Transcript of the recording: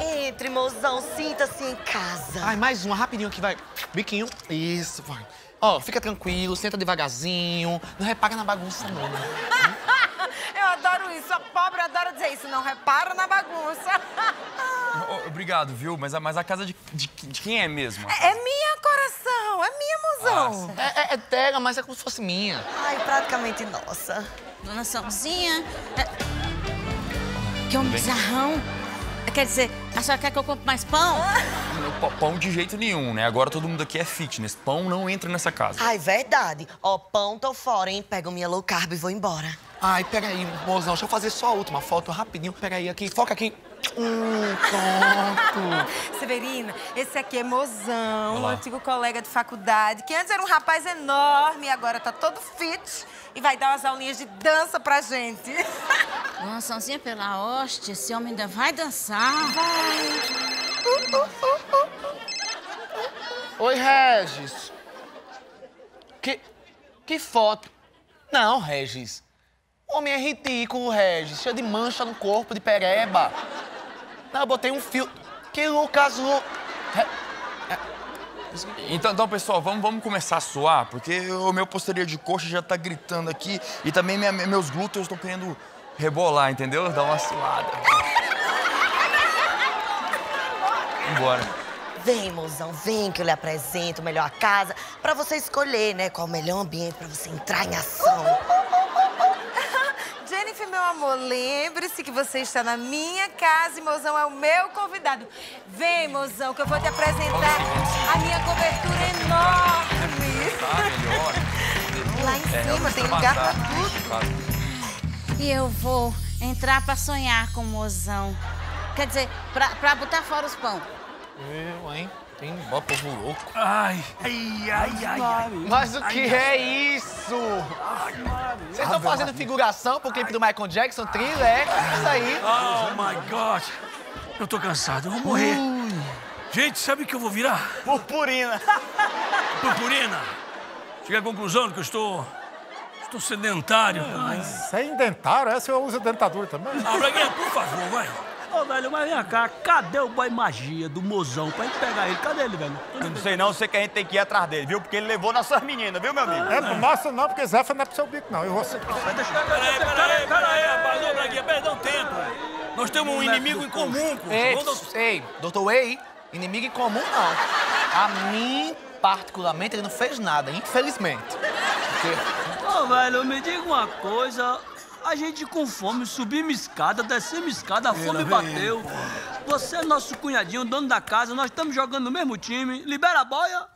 Entre, mozão, sinta-se em casa. Ai, mais uma, rapidinho que vai. Biquinho. Isso, vai. Ó, fica tranquilo, senta devagarzinho. Não repara na bagunça, não, né? Eu adoro isso, a pobre adora dizer isso. Não repara na bagunça. Obrigado, viu? Mas a casa de quem é mesmo? É minha, coração. É minha, mozão. É dela, mas é como se fosse minha. Ai, praticamente nossa. Dona Çãozinha. Que homem bizarrão. Quer dizer, a senhora quer que eu compre mais pão? Pão de jeito nenhum, né? Agora todo mundo aqui é fitness. Pão não entra nessa casa. Ai, verdade. Ó, pão, tô fora, hein? Pego minha low carb e vou embora. Ai, peraí, mozão. Deixa eu fazer só a última foto rapidinho. Peraí, aqui. Foca aqui. Pronto. Severina, esse aqui é mozão, um antigo colega de faculdade, que antes era um rapaz enorme e agora tá todo fit e vai dar umas aulinhas de dança pra gente. Dona Çãozinha, pela hoste, esse homem ainda vai dançar. Vai. Oi, Regis. Que foto? Não, Regis. O homem é ridículo, Regis. Cheio de mancha no corpo, de pereba. Não, eu botei um fio. Que Lucas Lu... Então, pessoal, vamos começar a suar, porque o meu posterior de coxa já tá gritando aqui e também meus glúteos estão querendo rebolar, entendeu? Dar uma suada. Vambora. Vem, mozão, vem que eu lhe apresento melhor a casa pra você escolher, né, qual o melhor ambiente pra você entrar em ação. Meu amor, lembre-se que você está na minha casa e mozão é o meu convidado. Vem, mozão, que eu vou te apresentar a minha cobertura enorme. Tá, lá em cima tem lugar pra tudo. E eu vou entrar pra sonhar com o mozão. Quer dizer, pra botar fora os pão. Eu, hein? Tem um bom povo louco. Ai. Mas o que é isso? Vocês estão fazendo figuração pro clipe do Michael Jackson, Thriller, é isso aí. Oh, my God. Eu tô cansado, eu vou morrer. Gente, sabe o que eu vou virar? Purpurina. Purpurina? Cheguei à conclusão que eu estou sedentário também. Sedentário? Essa eu uso dentadura também. Ah, Braguinha, por favor, vai. Ô, velho, mas vem cá, cadê o boy magia do mozão pra gente pegar ele? Cadê ele, velho? Eu não sei não, sei que a gente tem que ir atrás dele, viu? Porque ele levou nossas meninas, viu, meu amigo? É pro nosso não, porque Zé não é pro seu bico, não. Eu vou ser... Peraí, rapaz, ô, Braguinha, perdeu tempo. Nós temos um inimigo em comum. Ei, doutor Wei, inimigo em comum, não. A mim, particularmente, ele não fez nada, infelizmente. Ô, velho, me diga uma coisa... A gente com fome, subimos escada, descemos escada, a fome bateu. Você é nosso cunhadinho, dono da casa, nós estamos jogando no mesmo time. Libera a boia.